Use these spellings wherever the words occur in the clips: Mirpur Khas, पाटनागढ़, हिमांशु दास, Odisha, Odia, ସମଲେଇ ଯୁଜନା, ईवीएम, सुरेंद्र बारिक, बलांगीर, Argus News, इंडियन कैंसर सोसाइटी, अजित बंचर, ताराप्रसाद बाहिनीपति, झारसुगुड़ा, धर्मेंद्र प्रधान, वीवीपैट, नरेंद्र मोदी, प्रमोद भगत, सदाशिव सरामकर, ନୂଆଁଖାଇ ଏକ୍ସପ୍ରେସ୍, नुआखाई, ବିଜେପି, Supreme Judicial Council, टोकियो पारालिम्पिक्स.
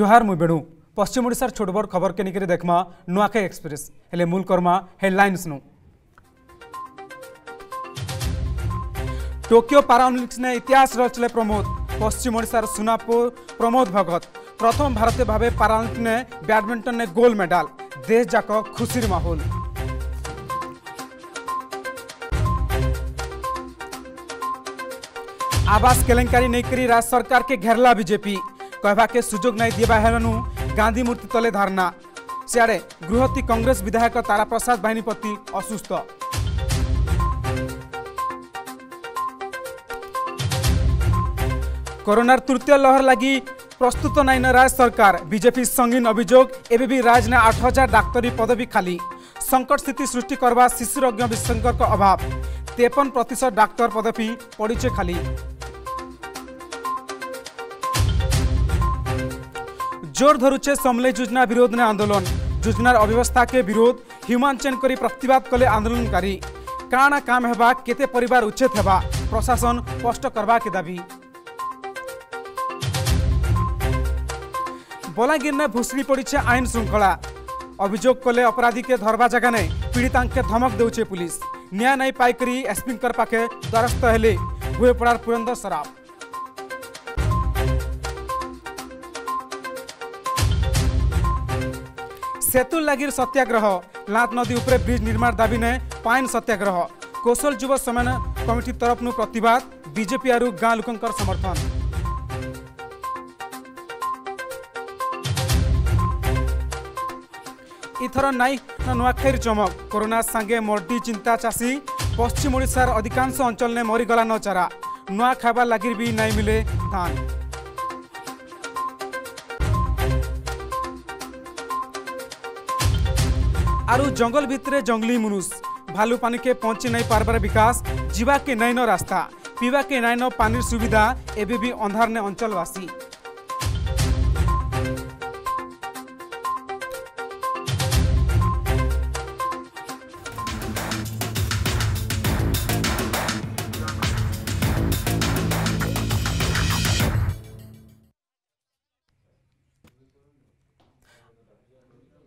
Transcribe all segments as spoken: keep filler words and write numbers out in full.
जोहार मु बेणु। पश्चिम ओडार छोट बड़ खबर के निकरे देखमा नुआखाई एक्सप्रेस हेले मूल कर्मा हेडलाइन सुनु। टोकियो पारालिम्पिक्स ने इतिहास रचले प्रमोद। पश्चिम ओडार सुनापुर प्रमोद भगत प्रथम भारतीय भाव पारालिम्पिक्स ने बैडमिंटन ने गोल्ड मेडल। देश जाक खुशीर माहौल। आवास केलेंकारी नहीं राज्य सरकार के घेरला बीजेपी। कहवा के सुजोग नहीं दिवानु गांधी मूर्ति तले धारणा। सियाड़े गृहती कांग्रेस विधायक ताराप्रसाद बाहिनीपति असुस्थ। कोरोनार तृतीय लहर लगी प्रस्तुत नाइन राज्य सरकार। बीजेपी संगीन अभियोग एवं भी राज्य ने आठ हजार डाक्तरी पदवी खाली। संकट स्थिति सृष्टि करवा शिशुरज्ञ विशेषज्ञ का अभाव। तेपन प्रतिशत डाक्तर पदवी पड़ीचे खाली। जोर धरुचे समले योजना विरोध ने आंदोलन। योजनार अव्यवस्था के विरोध ह्यूमन चेन करी प्रतिवाद कले आंदोलनकारी। काणा काम हेबा केते परिवार उच्छेद हेबा प्रशासन स्पष्ट करवा के दाबी। बलांगीर ने भुसड़ी पड़ीचे आईन श्रृंखला। अभियोग कले अपराधी के धरवा जगह ने पीड़िता के धमक देउचे पुलिस। न्याय नहीं पाइकरी एसपीकर पाखे द्वारस्थ हेले हुए पड़ार पुरंदर सराफ। सेतु लागिर सत्याग्रह। लात नदी उपरे ब्रिज निर्माण दाबी ने पाइन सत्याग्रह। कौशल युव सम्मान कमिटी तरफ नु प्रतिवाद। बीजेपी आरु गां लोकंकर समर्थन। इथर नाई नुआखाई चमक। कोरोना संगे मर्डी चिंता चाषी। पश्चिम ओडार अधिकांश अंचल ने मरीगला न चारा। नुआ खाबार लगिर भी नहीं मिले धान। आरु जंगल भितरे जंगली मनुष। भालू पानी के पहुंची नहीं पारबार विकास। जीवा के नहीं न रास्ता। पीवा के नहीं न पानी सुविधा। एबे भी अंधार ने अंचलवासी।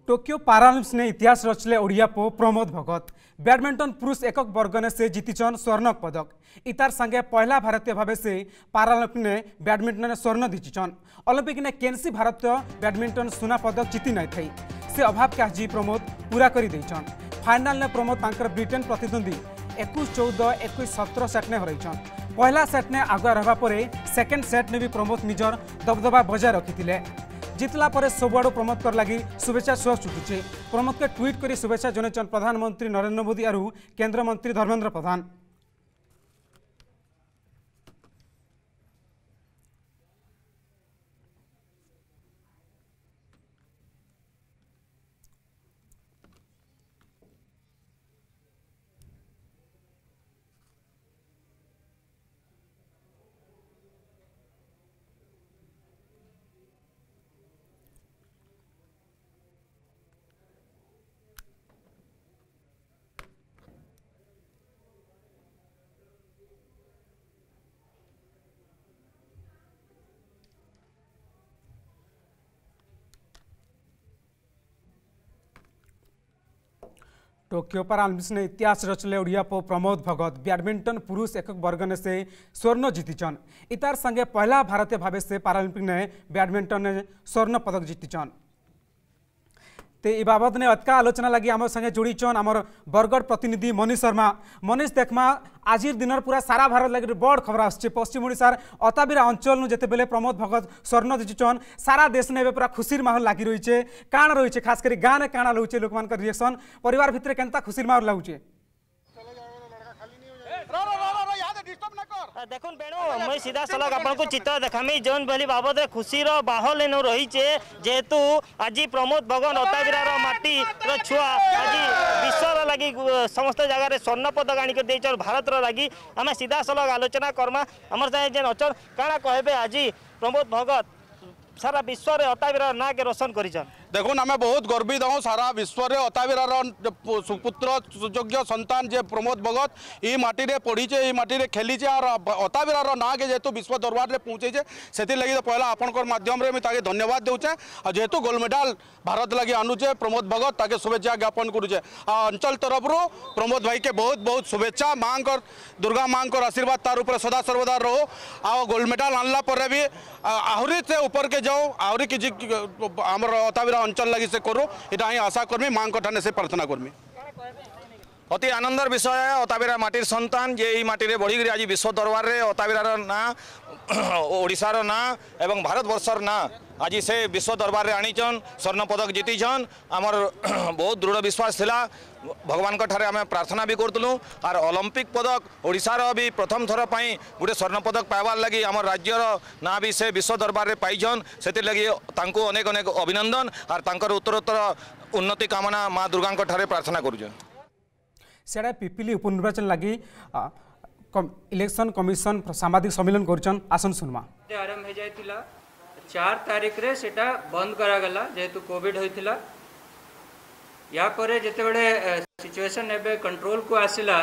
टोकियो पारालिम्पिक्स ने इतिहास रचले ओडिया पो प्रमोद भगत। बैडमिंटन पुरुष एकक वर्ग ने से जीतीचन स्वर्ण पदक। इतार संगे पहला भारतीय भावे से पारालिम्पिक्स ने बैडमिंटन में स्वर्ण जीतीचन। ओलंपिक ने केन्सी भारतीय बैडमिंटन सुना पदक जीति नहीं थी। से अभाव के आज प्रमोद पूरा कर देचन। फाइनाल ने प्रमोद तांकर ब्रिटेन प्रतिद्वंदी एकुश चौदह एकुश सत्रह सेट ने हरईन। पहला सेट ने आगुआ रहा सेकेंड सेट ने भी प्रमोद निजर दबदबा बजाय रखी। जितला परे सबुआड़ प्रमोद कर लगी शुभेच्छा सुह छुटुचे। प्रमोद के ट्वीट कर शुभेच्छा जन प्रधानमंत्री नरेंद्र मोदी और केंद्र मंत्री धर्मेंद्र प्रधान। टोकियो पारालिम्पिक्स ने इतिहास रचले ओडिया पो प्रमोद भगत। बैडमिंटन पुरुष एकक वर्ग ने से स्वर्ण जीतीचन। इतार संगे पहला भारतीय भावे से पारालिम्पिक ने बैडमिंटन ने स्वर्ण पदक जीतीचन। ते इ बाबद ने अतका आलोचना लगी आम संगे जोड़ीचन आमर बरगढ़ प्रतिनिधि मनीष शर्मा। मनीष देखमा आज दिन पूरा सारा भारत लगे बड़ खबर आसचे। पश्चिम ओडार अताबिरा अंचल जेते बेले प्रमोद भगत स्वर्ण जीतीचन। सारा देश ने पूरा खुशीर माहौल लगी रही है। काण रही है खास कर गाँव में काण रोचे लोक मान रिएक्शन परिवार भितर के खुशीर माहौल लगुचे। देखो बेणु मुझे सीधा सलग आपको चित्र देखामी जोन भली बाबद खुशी बाहल एनु रही है। जेहेतु आज प्रमोद भगत अताबिरार माटी रो छुआ आज विश्वर लगी समस्त जगार स्वर्ण पदक आनिक देछन भारत लगी। आम सीधा सलग आलोचना करमा आम जेन अचल काणा कहबे आज प्रमोद भगत सारा विश्व अताबिरार ना के रोशन करिछन। देखुन आम बहुत गर्वित हूँ सारा विश्व रे अतावीरार सुपुत्र सुयोग्य संतान जे प्रमोद भगत ये माटी रे पढ़ीचे ये माटी रे खेलीचे और अतावीरार ना के जेहेतु विश्व दरबार में पहुँचे से लगी तो पहला आपणकर माध्यम रे मैं ताके धन्यवाद देउचे आ जेहेतु गोल्ड मेडल भारत लगी आनुचे प्रमोद भगत ताके शुभेच्छा ज्ञापन करुचे आ अंचल तरफ रू प्रमोद भाई के बहुत बहुत शुभेच्छा माँ दुर्गा माँ आशीर्वाद तार ऊपर सदा सर्वदा रो आ गोल्ड मेडल आनला पर भी आहरी से ऊपर के जाऊँ आहरी कि आम अतावीरा अंचल लगी से करूँ यहाँ ही आशा करमी माँ ठाने से प्रार्थना करमी अति आनंदर विषय अतावीरा माटीर संतान जे ये माटी बढ़ी आज विश्व दरबार में अतावीरार ना ओडिशार ना एवं भारत वर्षर ना आज से विश्व दरबार में आनीचन स्वर्ण पदक जीतीछन आमर बहुत दृढ़ विश्वास थिला भगवान ठारे आम प्रार्थना भी करूँ आर ओलंपिक पदक ओडिशार भी प्रथम थर पाई गोटे स्वर्ण पदक पाइबार लगी आम राज्यर ना भी से विश्व दरबार में पाइन से लगी तांको अनेक अनेक अभिनंदन आर तांकर उत्तरोत्तर उन्नति कामना माँ दुर्गा ठारे प्रार्थना करूँ। सेड़ा पिपिली उपनिर्वाचन लगी कम, इलेक्शन कमिशन सामाजिक सम्मेलन करछन आसन सुनमा आरंभ हो जाइतिला चार तारीख रे सेटा बंद करा गला जेतु कोविड होइतिला या परे जते बडे सिचुएशन एबे कंट्रोल को आसिला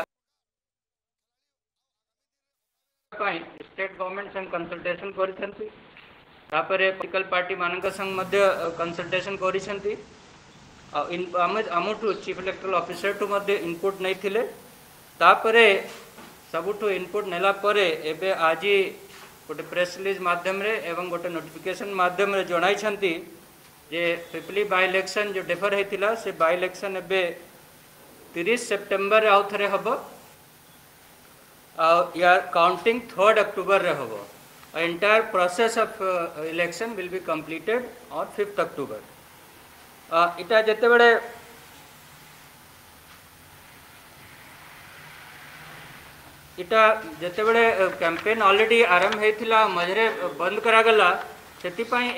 पाई स्टेट गवर्नमेंट संग कंसल्टेशन करिसंती ता परे पॉलिटिकल पार्टी मानक संग मध्ये कंसल्टेशन करिसंती आमठू चीफ इलेक्टोरल ऑफिसर टू मध्य इनपुट नहीं थिले तापरे सबुठू इनपुट नेला परे एबे आज गोटे प्रेस रिलीज माध्यम रे एवं गोटे नोटिफिकेशन माध्यम रे जणाई छंती जे पिपली बाय इलेक्शन जो डेफर हेतिला से बाय इलेक्शन एबे तीस सेप्टेम्बर आउ थे हम या काउंटिंग थर्ड अक्टूबर रे हम entire process of election will be completed on fifth October इटा जते बड़े इटा जते बड़े कैंपेन ऑलरेडी आरंभ होता मझे बंद करागला से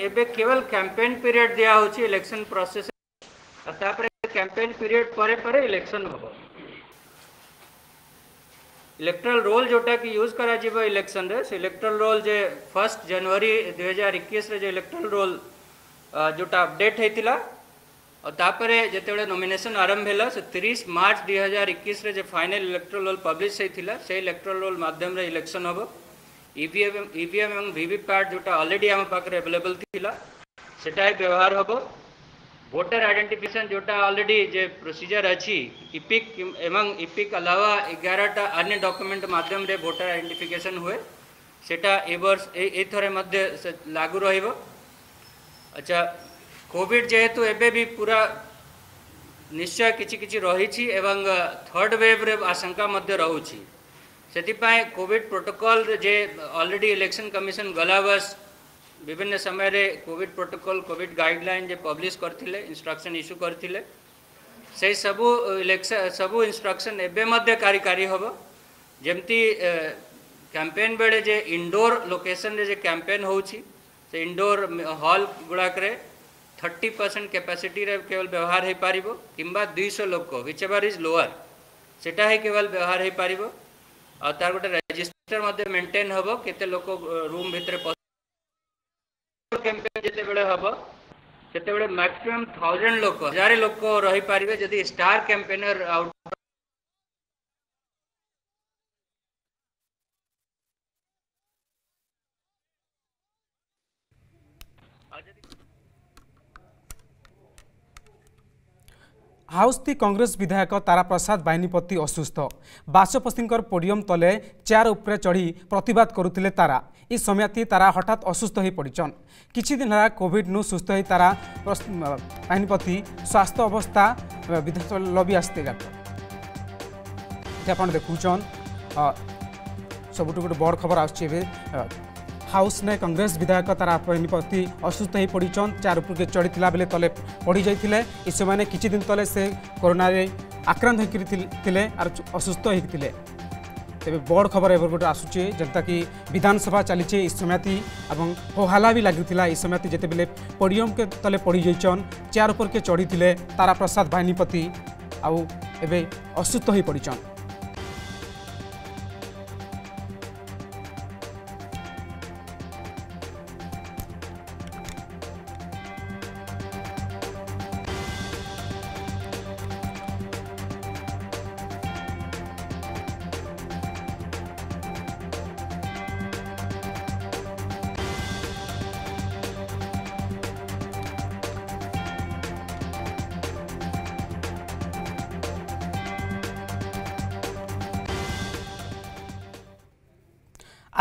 एबे केवल कैंपेन पीरियड दिया होची इलेक्शन प्रोसेस कैंपेन पीरियड परे परे इलेक्शन हम इलेक्ट्रल रोल जोटा कि यूज करा कर इलेक्शन रे से इलेक्ट्रल रोल जे फर्स्ट जनवरी दुई हजार इक्कीस जो इलेक्ट्रल रोल जोटा अपडेट होता और तापरे जिते नॉमिनेशन आरंभ है से तीस मार्च दुई हजार इक्कीस रे जे फाइनल इलेक्ट्रोल रोल पब्लिश होता से इलेक्ट्रोल रोल माध्यम रे इलेक्शन हम ईवीएम ईवीएम एवं वीवीपैट जोटा ऑलरेडी आम पाखे अवेलेबल थिला सेटा व्यवहार हम वोटर आइडेंटिफिकेशन जोटा ऑलरेडी जे प्रोसीजर अच्छी इपिक एवं इपिक अलावा ग्यारहटा अन्य डॉक्यूमेंट माध्यम रे वोटर आइडेंटिफिकेशन हुए सेटा ए वर्ष ए थरे मध्ये लागू रहिबो। अच्छा कोविड जेहेतु एबे भी पूरा निश्चय किछि किछि रही एवं थर्ड वेव रे आशंका मध्य रहुछि सेतिपाय कोविड प्रोटोकॉल जे ऑलरेडी इलेक्शन कमिशन गला वर्ष विभिन्न समय रे कोविड प्रोटोकॉल कोविड गाइडलाइन जे पब्लिश करथिले इंस्ट्रक्शन इश्यू करथिले से सबु इलेक्शन सबु इंस्ट्रक्शन एबे मध्य कार्यकारी होबो जेमती कैंपेन बेले जे इंडोर लोकेशन रे जे कैंपेन होउछि से इंडोर हॉल गुड़ाक रे थर्टी परसेंट कैपेसिटी रे केवल व्यवहार हो पार किंबा दुई सौ लोक विच एवर इज लोअर सेटा ही केवल व्यवहार हो पार और तार गोटे रजिस्टर मेंटेन हम केते लोक रूम भितर कैंपेन जिते बेले हम सेते बेले मैक्सिमम थाउजेंड लोक हजार लोक रही पारे जदि स्टार कैंपेनर आउट हाउसती कांग्रेस विधायक ताराप्रसाद बाइनीपति असुस्थ बाचपतिंकर पोडियम तले चेयर उपरे चढ़ी प्रतिवाद करुतिले तारा इ समयती तारा हठात असुस्थ हो पड़ीचन किछि दिन हला कोविड नु सुस्थ होई तारा बाइनीपति स्वास्थ्य अवस्था विधायक लबी आस्ते गप देखुन सबुठ गोटे बड़ खबर आछे हाउस ने कांग्रेस विधायक तारा बाइनीपति असुस्थ हो पड़ीचन चार उपरके चढ़ीला बेले तले पड़ी जाइए इस समय किछि दिन तले से कोरोना रे आक्रांत होते आर असुस्थ होते तेज बड़ खबर एवर गोटे आसूचे जेनता कि विधानसभा चलीचे इस समयती एवं होहाला भी लगी इस समयती जिते बेले पोडियम के तले पड़ जाइन चेयर उपरके चढ़ी तारा प्रसाद बाइनीपति आउ एबे असुस्थ हो पड़ीचन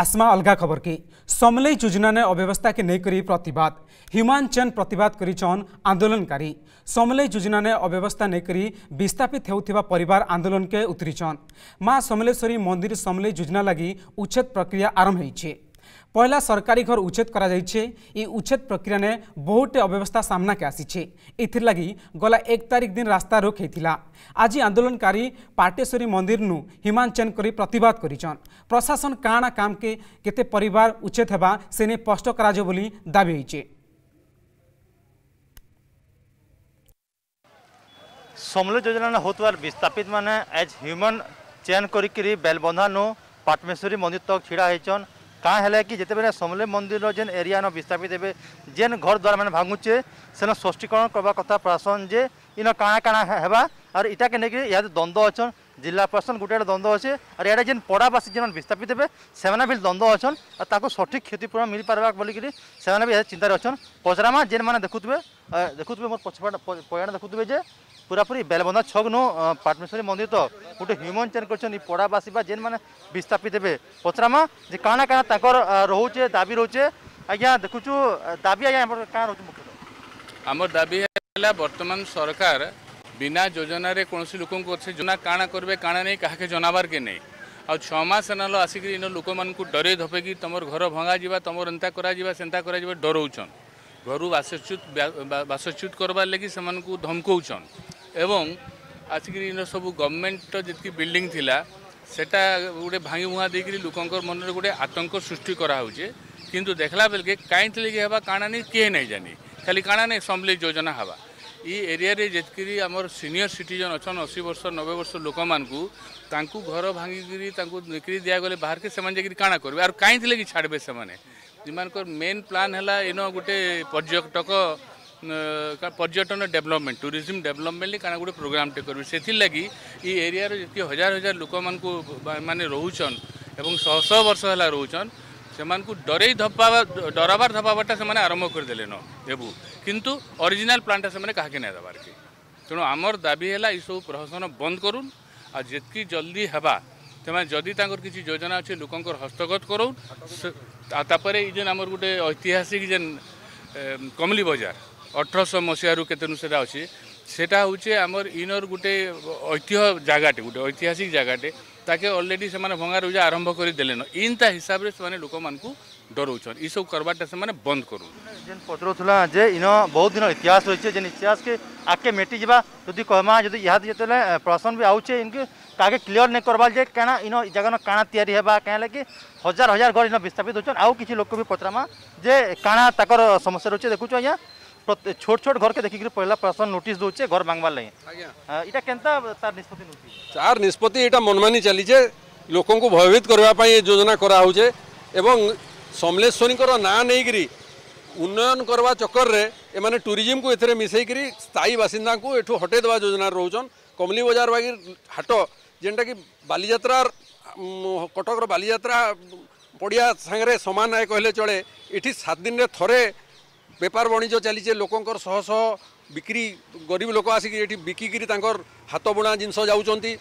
आसमा अलगा खबर की समलई योजना ने अव्यवस्था के लेकर प्रतिवाद ह्यूमान चेन प्रतिवाद करिछन आंदोलनकारी। समलई योजना ने अव्यवस्था लेकर विस्थापित होउथिबा परिवार आंदोलन के उतरीछन। माँ समलेश्वरी मंदिर समलई योजना लगी उच्छेद प्रक्रिया आरंभ होइछे। पहला सरकारी घर उच्छेद करा जाइछे। ई उच्छेद प्रक्रिया ने बहुत अव्यवस्था सामना के आसीछे। एथिर लागी गला एक तारीख दिन रास्ता रोक होइथिला। आज आंदोलनकारी पाटेश्वरी मंदिर नु ह्यूमान चेन करी प्रतिवाद करिछन। प्रशासन काणा काम के केते परिवार उच्छेद हेबा से ने स्पष्ट करा जाय बोली दाबी होइछे। समले योजना होतवार विस्थापित माने आज ह्यूमन चेन करी बेलबंधा नु पाटमेश्वरी मंदिर तक छिड़ा होइछन। कहाँ है कि जिते बेले समले मंदिर जेन एरिया न विस्थापित हे जेन घर द्वार मैंने भांगुचे सेन स्पष्टीकरण करवा कथा प्रशासन जे इन काणा काणा हेबा और इटा के लेकिन यहाँ द्वंद्व अच्छन। जिला प्रशासन गोटे द्वंद्व अच्छे और यहाँ जेन पड़ावासी जेन विस्थापित हे से भी द्वंद्व अच्छन और ताको सठिक क्षतिपूरण मिल पार्बा बोलिक से भी चिंतार अच्छन। पचरामा जेन मैंने देखुए देखुए मोर पछाण देखुए जे पूरापूरी बेलबंधा छक नु पाटमेश्वरी मंदिर तक गोटे ह्यूमन चेन कर पड़ावासी जेन मैंने विस्थापित हे पचरामा जे काणा काणा ताकर रोचे दाबी रोचे। आज्ञा देखुचु दाबी आज्ञा क्या रोचे मुख्यतः आम दाबी है बर्तमान सरकार बिना योजना रे कौन लोक योजना काणा करेंगे काणा नहीं क्या जनावर के नहीं आ छमास आसिक इन लोक मान डरे धपेकि तुम घर भंगा जावा तुम एंता कर डरोचन घर बासच्युत बासच्युत करवार लगी से धमकोचन एवं आसिक इन सब गवर्नमेंट जितकी बिल्डिंग थिला सेटा गोटे भांगी भुआ देकर लोकंर मन में गोटे आतंक सृष्टि कराचे किंतु देखला बेलके कहीं लगे हवा काणा नहीं किए नहीं जानी खाली काणा नहीं समले योजना हवा। ये एरिया रे जितकी आमर सीनियर सिटीजन अच्छन अशी वर्ष नबे वर्ष लोक मानू घर भांगिक दिगले बाहर के से काणा करेंगे और कहीं लगे छाड़े से जिमानकर मेन प्लान है इन गोटे पर्यटक पर्यटन डेवलपमेंट टूरिज्म डेवलपमेंट काना गोटे प्रोग्राम टे करेंगे से लगी ये एरिया रे जितकी हजार हजार लोक माने रोचन एवं शह शह वर्ष है रोचन से डर धपा डराबार धपाबाटा से आरंभ करदे न देबू किंतु ओरिजिनल प्लानटा से क्या नहीं दबार के तेणु आमर दाबी है सब प्रशासन बंद करूँ आ जितकी जल्दी हेबा तेना जदि किसी योजना अच्छे लोकंर हस्तगत करापर ये आमर गोटे ऐतिहासिक जेन कमली बजार अठरश मसीह केतन से अच्छे सेटा हूँ आमर इनर गोटे ऐतिह्य जगाटे गोटे ऐतिहासिक जगाटे ताके अलरेडी से भंगा रुजा आरंभ करदेले न इनता हिसाब से लोक डरोचन ये सब करवाटा से बंद करूँ जेन पचरा जे इन बहुत दिन इतिहास रही है जेन इतिहास के आगे मेटी जावा जदि कहमा जदि यहाँ जो प्रशासन भी आउचे इनके आगे क्लीयर नहीं करवा जे क्या इन जगह काणा या क्या लगे हजार हजार घर इन विस्थापित होचन आउ किसी लोक भी पचरामा जे काणा ताकर समस्या रोचे देखुच आज्ञा छोट छोट घर के देखिक पहला प्रशासन नोटिस दूचे घर मांगवार लगे इटा केनता तार निष्पत्ति तार निष्पत्ति इटा मनमानी चलीचे लोक भयभीत करने योजना कराचे एवं समलेश्वरी ना नहीं उन्नयन करवा चक्कर रे एमाने टूरिज्म को एथरे मिसई करी स्थायी बासिंदा को एठो हटे देवा योजना रोचन। कमली बजार बागी हाट जेनटा कि बालीजात्रा कटक बालीजात्रा पड़िया सांगरे समान आए कहले चले इठी सात दिन रे थरे बेपार वणिज्य चलीचे लोकंर शह शह बिक्री गरीब लोक आसिक ये बिकिकी हाथ बुणा जिनस जाऊँचे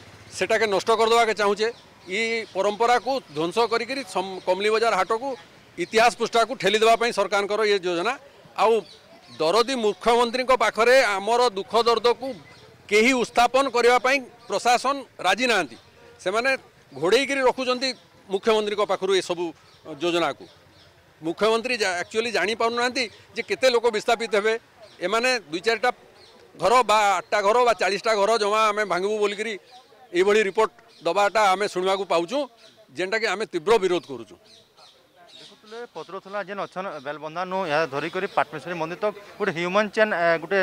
नष्ट करदेवा के चाहूचे ये परंपरा को ध्वंस करी कमली बजार हाट को इतिहास पृष्ठा को ठेली देवाई सरकार ये योजना आउ दरदी मुख्यमंत्री पाखरे आमर दुख दर्द को कहीं उत्थापन करने प्रशासन राजी ना से घोड़े रखुंट मुख्यमंत्री पाखर ये सबू योजना को मुख्यमंत्री एक्चुअली जानी पाउन नांती जे केते लोक विस्थापित हेबे एमाने दुई चारटा घर बा आठटा घर बा चालीसटा घर जमा आम भांगबू बोलिकी ये रिपोर्ट दबाटा आम शुणा पाचु जेनटा कि आम तीव्र विरोध करुचु। पत्रा जेन अच्छन बेलबंधा नु या धरिक पाटमेश्वरी मंदिर तक गोटे ह्यूमन चेन गोटे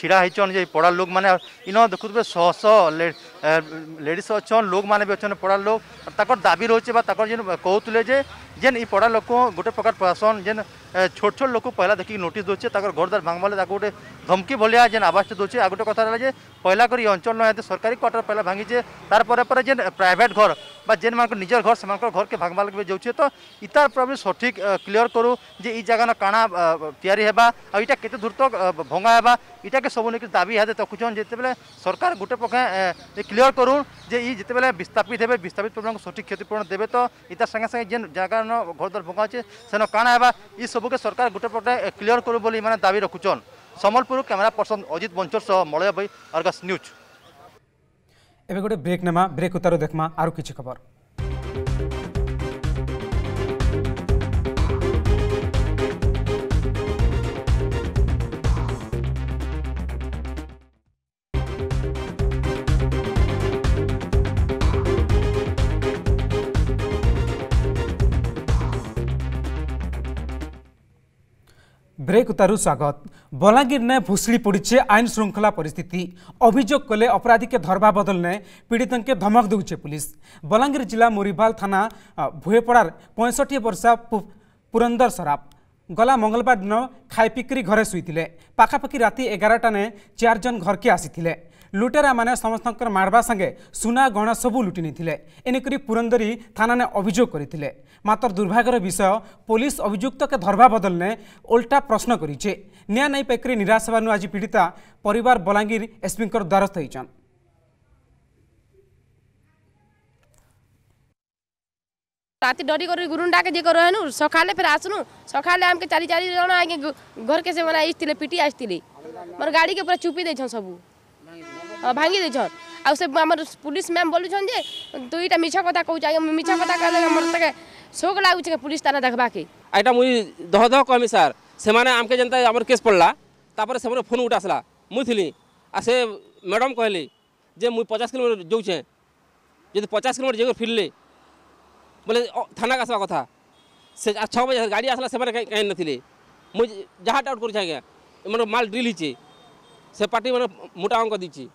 छिड़ा होन जे पड़ा लोक मैंने इन देखुए शह शह लेडीज अच्छन लोक मैंने भी अच्छे पड़ा लोक ताकर दाबी रोचे जेन कहते जे जेन इ पड़ा लोक गोटे प्रकार प्रशासन जेन छोट छोट लोक पहला देखिए नोटिस दोचे घर द्वार भांगवाले गोटे धमकी भलिया जेन आवास दोचे आ गोटे कथा रहा है पहला कर अंचल सरकारी क्वार्टर पहला भांगीचे तार पर जेन प्राइवेट घर जेन मान निजर घर से घर के भागमाल भी जाऊे तो इतार प्रॉब्लम सठिक क्लीयर करूँ जे इ जगान काणा या इटा के दूर तक भंगा है इटा के सब लेकिन दाबी हाथ रखुन जिते सरकार गोटे पक्षे क्लीयर करूँ जे इ जिते विस्थापित हे विस्थापित प्रॉब्लम को सठिक क्षतिपूरण देवे तो इतार संगे संगे जेन जगान घर द्वार भंगा अच्छे सेन काणा है सबके सरकार गोटे पक्षे क्लीयर करूँ बोली इन्हें दाबी रखुन। Sambalpur camera person अजित बंचर सह मलय भाई अर्गस न्यूज। एबे गोटे ब्रेक नेमा, ब्रेक उतारो देखमा आरो किछि खबर। ब्रेक उतारू स्वागत। बलांगीर ने भुसुड़ी पड़े आईन श्रृंखला परिस्थिति अभियोग कले अपराधी के धरवा बदल ने पीड़ित के धमक दूचे पुलिस। बलांगीर जिला मुरीबाल थाना भुएपड़ार पैंसठ वर्षा पुरंदर सराफ गला मंगलवार दिन खाई पिकरी घरे शुईते पखापाखि राति एगारटा ने चार जन घर के आसी लुटेरा माने समस्त मारवा संगे सुना गहना सबू लुटि एनेकरी पुरंदरी थाना ने अभियोग करते। मात्र दुर्भाग्यर विषय पुलिस अभियुक्त के धरवा बदल ने उल्टा प्रश्न करें न्याय नहीं पाकर निराश होवानु आज पीड़िता परिवार बलांगीर एसपी द्वारस्थ होइछन। राति डरी कर गुरुंडा के जे कर रहनु सखाले फिर आसनु सखाले हमके चारि चारि जण आके घर के से मना आइतिले पिटी आइतिले मोर गाड़ी के पूरा चुपी दे छन सबु भांगी दे छन आ से हमर पुलिस मैम बोलु छन जे दुईटा मिछा कथा कहू जाय मिछा कथा कहले हमर तके शोक लागु छे पुलिस थाना देखबा के आइटा मुई दह दह कमी सर से माने हमके जनता हमर केस पड़ला तापर से हमर फोन उठासला मुई थिली आ से मैडम कहले जे मुई पचास किलोमीटर जऊ छे जे पचास किलोमीटर जे फिरले बोले थाना का आसवा कथा से छः बजे गाड़ी आसला से कहीं नी मुझे जहाँ डाउट कर मैं माल ड्रिल होती से पार्टी मैंने मोटा अंक दीची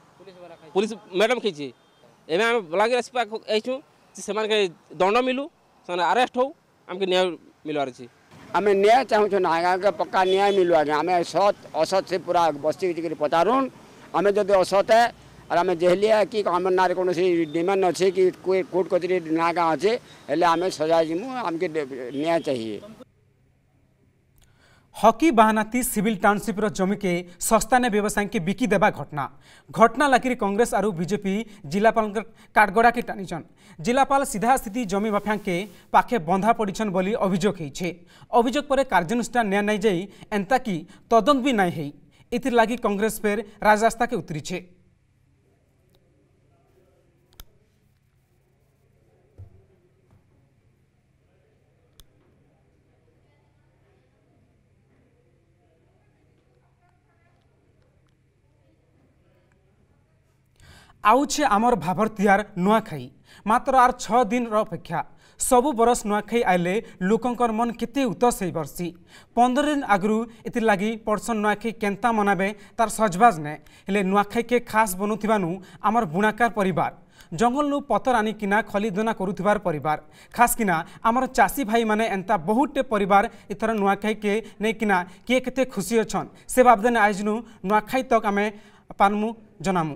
पुलिस मैडम खींची एवं आम बलांगीर आईचु से दंड मिलू से आरेस्ट हो आमको न्याय मिलवार आम न्याय चाहूँ ना आगे पक्का न्याय मिलू आगे आम सत असत से पूरा बस्ती पचारून आम जब असत है और आम जेहलिया कि आम ना कौन डिमांड अच्छे कि कोर्ट कचेरी ना क्या अच्छे हेल्ले आम सजा जीमु आमके न्याय चाहिए। हकी बहानाती सिविल टाउनशिप्र जमी के सस्ता ने व्यवसायी के बिकी देवा घटना घटना लागिरी कांग्रेस आरु बीजेपी जिलापाल काटगड़ा के टाणीछन। जिलापाल सीधा सीधी जमी माफिया के पाखे बंधा पड़ीछन बोली अभियोग होइछे। अभियोग पर कार्यानुष्ठान न्याय नहीं जाई एंता कि तदंत भी नहीं होई इतिर लागी कांग्रेस फेर राजरास्ता के उतरीछे। आउछे आमर भाभरतीयार नुआखाई मात्र आर छः दिन अपेक्षा सबु बरस नुआखाई आइले लोकंकर मन केते उतस होई बरसी। पंद्रह दिन आगु इतिर लागी पर्सन नुआखाई केन्ता मनाबे तार सजबाज ने हेले नुआखाई के खास बनुथिबानु आमर बुणाकार परिवार जंगल नु पतर आनिकिना खलिदना करुथिबार परिवार खास किना आमर चासी भाई माने एंता बहुतटे परिवार इतर नुआखाई के नेकिना किए केते खुशी अछन से बाबदे आइजनु नुआखाई तक आमे पानमु जनामु।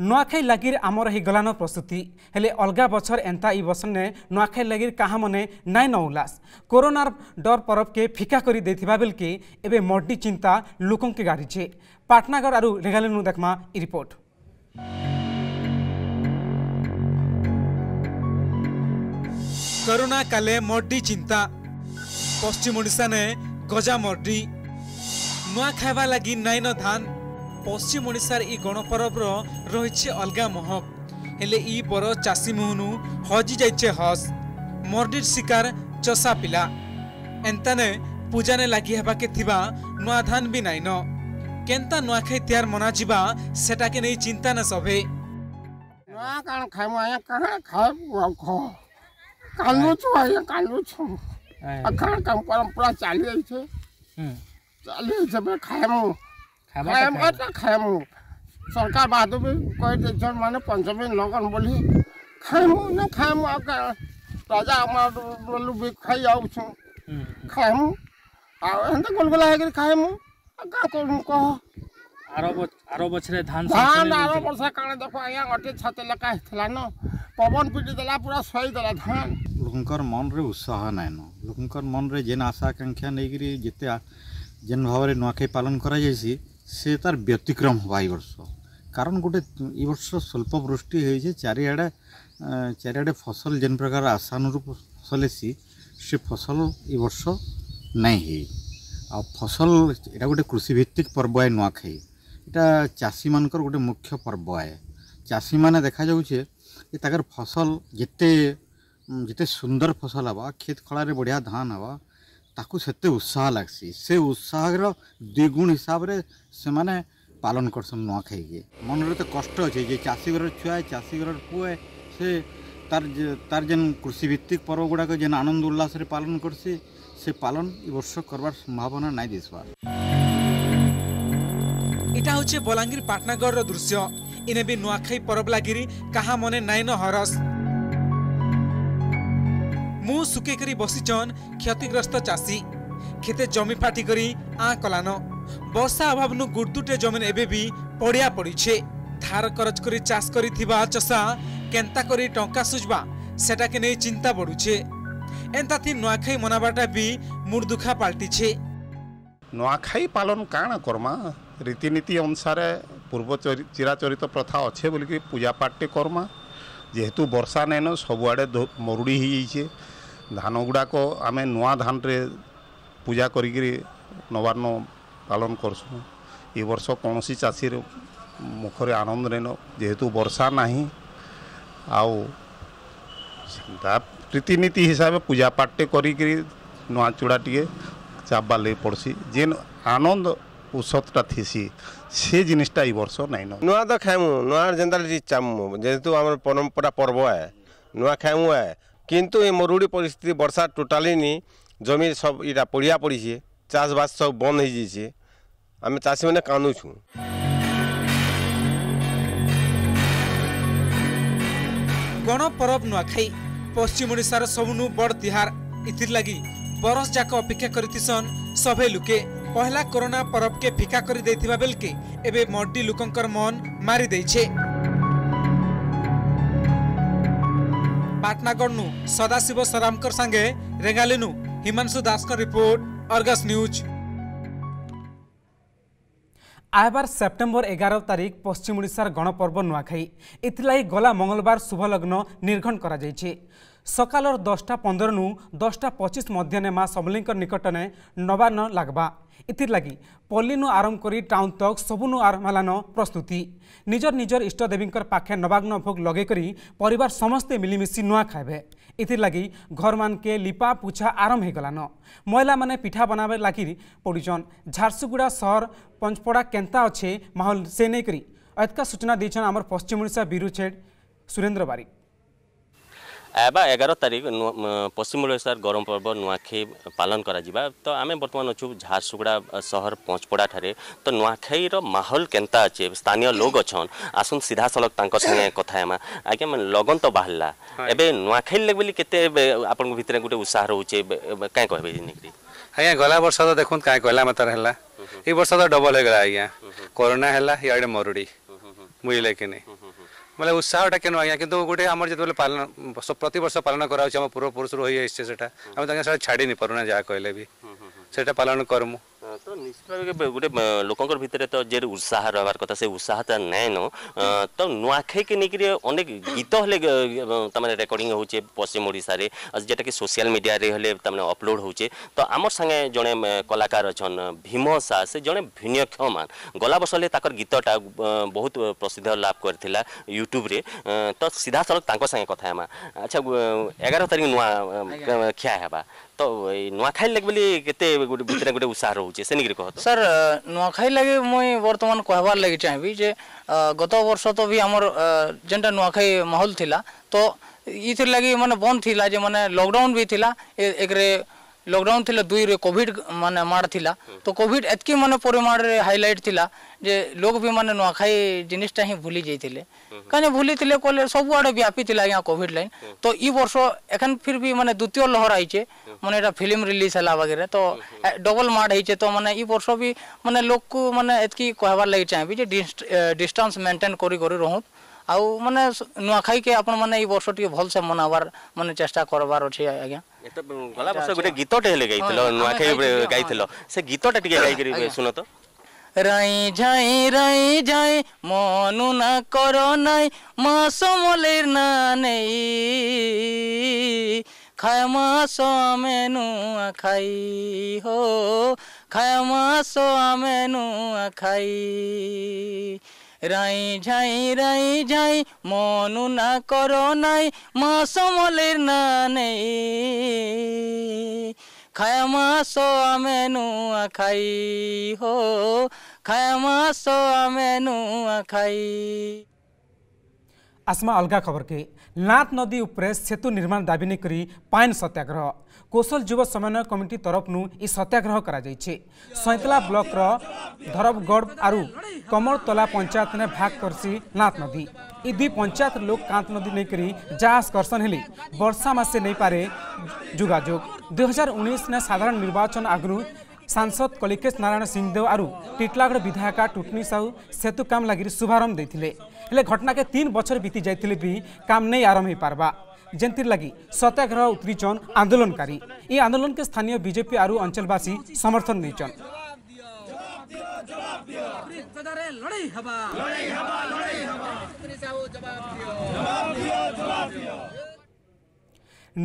नुआखाई लागिर आमर ही गलान प्रस्तुति हेले अलगा बछर एंता इ बसन ने नुआखाई लागिर कहा मने नाय न उल्लास कोरोनार डर परब के फीका करी देथिबा बेल के एबे मड्डी चिंता लोकन के गाड़ी छे। पाटनागढ़ आरु रेगालेनु देखमा इ रिपोर्ट। कोरोना काले मड्डी चिंता पश्चिम ओडिशा ने गजा मड्डी नुआ खावा लगी नाइन धान पश्चिम ओडिशार इ गणपरबर रही अलगा महक हेले इ बर चाषी मुहनु हजि जाइछे हस मर्डीर शिकार चसा पिला एंताने पूजाने लगी हेबा के थिबा नुआ धान भी नाइन केन्ता नुआखाई तैयार मना जीवा सेटा के नहीं चिंता न सभे नुआ कान खाइमो आया कहां खाइबो खो कालू छु आया कालू छु अखर का परंपरा चालू है छे हम चालू जब खाएमो खाएमो त खाएमो सरकार बादो में कोई जन माने पंचमी लोगन बोली खाएमो न खाएमो राजा आम भी खाई आऊँ खाएमु आंता गोलगोला होकर खाएमु क्या कह आर बछरे धान धान आर वर्ष काले देख आज्ञा गोटे छाते लेखा होता न पवन पिटी देला पूरा सहीदेला धान लोकंर मन रे उत्साह नाइन लोकंर मन रे जेन आशा आकांक्षा नहीं जिते जेन भाव में नुआखाई पालन कराई से तार व्यतिक्रम हवा वर्ष कारण गोटे वर्ष स्वल्प वृष्टि हो चारिआडे चारिआडे फसल जेन प्रकार आशानुरूप फसल है से फसल ए वर्ष नहीं आ फसल यहाँ गोटे कृषिभित्तिक पर्व है नुआखाई इटा चाषी मानकर गोटे मुख्य पर्व है चाषी मैंने देखा जाऊे ताकर फसल जिते जिते सुंदर फसल हवा खेत खड़े बढ़िया धान हवा ताकू सेते उत्साह लगसी से उत्साह द्विगुण हिसाब रे से माने पालन करसन नुआखाई के मन रे तो कष्ट अच्छे जे चाषी घर छुआ है चाषी घर पुए से तार तार जेन कृषिभित्तिक पर्व गुड़ाक जेन आनंद उल्लास रे पालन करसी से पालन ए वर्ष करवार संभावना नहीं दिसवा। इटा होचे बलांगीर पाटनागढ़ रो दृश्य इने भी नुआखाई पर्व लागिरी कहा मने नाइन हरस मु सुके करी बसीचन क्षतिग्रस्त चाषी खेते जमी फाटी करी आ कलान बर्षा अभाव नु गुड़दुटे जमीन एबे भी पड़िया पड़ी छे धार करज करी चाष करी थिबा चसा केंता करी टंका सुजबा सेटा के नै चिंता बढ़ू छे एंता थी नुआखाई मनाबाटा भी मुर्दुखा पाल्टी छे। नुआखाई पालन काण करमा रीतिनीति अनुसार पूर्व चिराचरित प्रथा अच्छे बोलिक पूजा पाठटे करमा जेहेतु वर्षा नाइन सबुआड़े मरुड़ी हो जाइए धान गुड़ाक आम नुआ धान रे पूजा करी नवान्न पालन करसुँ ये वर्ष कौन सी चाषी मुखरे आनंद नाइन जेहेतु वर्षा नहीं रीतिनीति हिसाब पूजा पाठटे करी नुआ चूड़ा टे चापबा लगे पड़सी जेन आनंद उत्सवटा थीसी से जिनटा ये वर्ष नाइन नुआ तो खाएमु नुआ जेनता चामु जेहेतु आम परंपरा पर्व है नुआ खाएमु है किंतु ये मरुड़ी परिस्थिति वर्षा टोटाली नहीं जमी सब इटा पड़िया पड़ी है चाषबास सब बंद हो जाइए आम चाषी मैंने कानुछू। गण पर्व नुआखाई पश्चिम ओडार सबुनु बड़ तिहार इतिर लगी बरस जाक अपेक्षा करतीसन सभे लुके पहला कोरोना परब के फीका करी देथिबा बेलके एबे मड्डी लोकंकर मन मारी देइछे। पाटनागढ़नु सदाशिव सरामकर संगे रेगालेनु हिमांशु दासकर रिपोर्ट अर्गस न्यूज। आयबार सेप्टेम्बर एगार तारीख पश्चिम ओडार गणपर्व नुआखाई इथिलागि गला मंगलवार शुभलग्न निर्घन करा जाइछे सकालर दसटा पंदर नु दसटा पचिश मध्यान्ह माँ समलिंग निकटने नवान्न लगवा इतिर लगी पल्लीनु आरंभ करी टाउन तक सबुनु आरंभ हलान प्रस्तुति निजर निजर इष्टदेवींकर पाखे नवाग्न भोग लगे करी परिवार समस्ते मिलिमिशि नुआ खाइबे इतिर लगी घर मान के लिपा पुछा आरंभ हो गलान महिला माने पिठा बनाबे लागी पड़ीछन झारसुगुड़ा सहर पंचपड़ा केंता अच्छे माहौल से नहीं करी अतका सूचना देछन आमर पश्चिम ओडिशा बीरू छेड सुरेंद्र बारिक। एबा एगार तारीख पश्चिम ओडार गरम पर्व नुआखाई पालन करा जिबा तो आम बर्तमान अच्छू झारसुगुड़ा सहर पंचपड़ा ठारे तो नुआखाई रो माहौल केंता अच्छे स्थानीय लोग अच्छन आसन सीधा सलख तांको संगे कथा हेमा आज्ञा मैं लगन तो बाहरला एबे नुआखाई लग बोली केते आपन भितर गोटे उत्साह रोचे कहीं कहबे निकरी आज्ञा गला वर्ष तो देखु कहीं कहला मतर है ये वर्ष तो डबल हो गला आज्ञा कोरोना है ये मरुड़ी बुझे कि नहीं मतलब उत्साहटा केन आज्ञा कि गोटे आम जो पालन प्रत वर्ष पालन कराऊँ पूर्वपुरुष होता छाड़ी नहीं पारना जहाँ कहले भी से पालन करमु तो निश्चित गोटे लोकंर भितर तो जे उत्साह रहार कथा से उत्साह नाइन तो नुआखाई के लेकर अनेक गीत हेले तमाने रेकर्डिंग होचे पश्चिम ओडिशा रे जेटा कि सोशल मीडिया रे हेले तमाने अपलोड होचे तो आम संगे जड़े कलाकार अच्छन भीम सा से जड़े भिन्नक्षमान गला वर्ष गीतटा बहुत प्रसिद्ध लाभ करथिला यूट्यूब रे तो सीधा सड़क तांको संगे कथा हेमा। अच्छा एगार तारीख नुआ खिया हेबा तो नुआखाई लगे बोली केते गोटे भितर गोटे उत्साह रोचे से निकरी कहत सर नुआखाई लगे मुई वर्तमान कहबार लगे चाहबी जे गत वर्ष तो भी हमर जेनटा नुआखाई माहौल थिला तो इतिर लगे माने बंद थिला जे माने लॉकडाउन भी थिला एक रे लॉकडाउन थिला दुई रे कोविड माने मार थिला तो कोविड एतकी माने परिमाण रे हाईलाइट थिला जे लोग भी माने नुआखाई जिनिसटा ही भूली जाइतिले काने भूली थिले कोले सब आडे व्यापी थिला या कोविड लाइन तो ई वर्ष एखन फिर भी माने द्वितीय लहर आइचे माने एटा फिल्म रिलीज हला वगैरह तो डबल मार आइचे तो माने ई वर्ष भी माने लोग को माने एतकी कहबार लागि चाहबी जे डिस्टेंस मेंटेन करी करी रहू आ माने नुआखाई के आपन माने ई वर्ष टी भल से मनावार माने चेष्टा करबार अछि आज्ञा एतो गला वर्ष गुटे गीतटे हेले गाइथिलो नुआखाई गाइथिलो से गीतटा टिके गाइ करी सुनो तो राई जाई राई जाई मनु ना करो नाई मासो मोलेर ना नेई खाय मासो मेनु खाई हो खाय मासो मेनु खाई राई झाई राई झाई मनु ना करो नाई मासो मोलेर ना नेई खाय मासो मेनु खाई हो खाय मासो मेनु खाई। आसमा अलगा खबर के लात नदी उपरे सेतु निर्माण दाबी ने करी पाइन सत्याग्रह कोसल युवा समन्वय कमिटी तरफ नु ई सत्याग्रह करा जाइछे। सैंतला ब्लॉक रो धरबगढ़ आरु कमरतला पंचायत ने भाग करसी लात नदी ई दुई पंचायत लोक कांत नदी ने करी जास कर्षण हेली वर्षा मासे नहीं पारे जुगाजोग। दुई हजार उन्नीस ने साधारण निर्वाचन आगु सांसद कलिकेश नारायण सिंहदेव आरु टिटलागढ़ विधायिका टुटनी साहू सेतु काम लगी शुभारंभ देथिले हेले घटना के तीन बछर बीती जाइथिले भी काम नहीं आरंभ हो पारबा जेंतिर लगी सत्याग्रह उतरीचन आंदोलनकारी। ये आंदोलन के स्थानीय बीजेपी आरु अंचलवासी समर्थन देचन।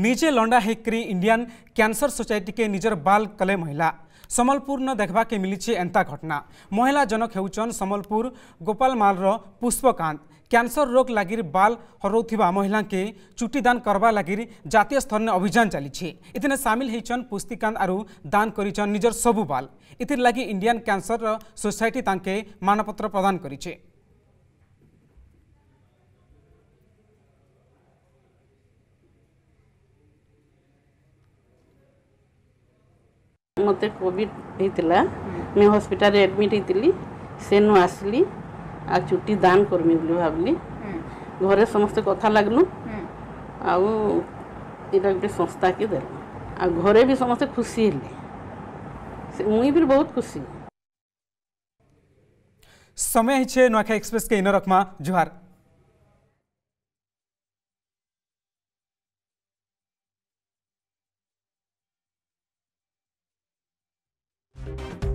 निजे लंडा हेकरी इंडियन कैंसर सोसाइटी के निजर बाल कले महिला समलपुर न देखा के मिली एंता घटना। महिला जनक हेउचन समलपुर गोपालमाल रो पुष्पकांत कैंसर रोग लगी बाल हरौथिबा महिला के चुटी दान करवा लगी जातीय स्तर ने अभियान चली इतने सामिल होचन पुष्पकांत आरु दान करिचन निजर सबु बाल। इतिर लगी इंडियन कैंसर सोसाइटी तांके मानपत्र प्रदान करिछे। मते कोविड होता मैं हॉस्पिटल एडमिट होती से नु आसली आ चुट्टी दान करमी बोली भावली घरे समस्त कथा लगलु आउ इटा गोटे संस्था के दे आ घरे भी समस्त खुशी हेले मुई भी बहुत खुशी। समय है नुआखाई एक्सप्रेस के इन रखमा जुहार। Thank you.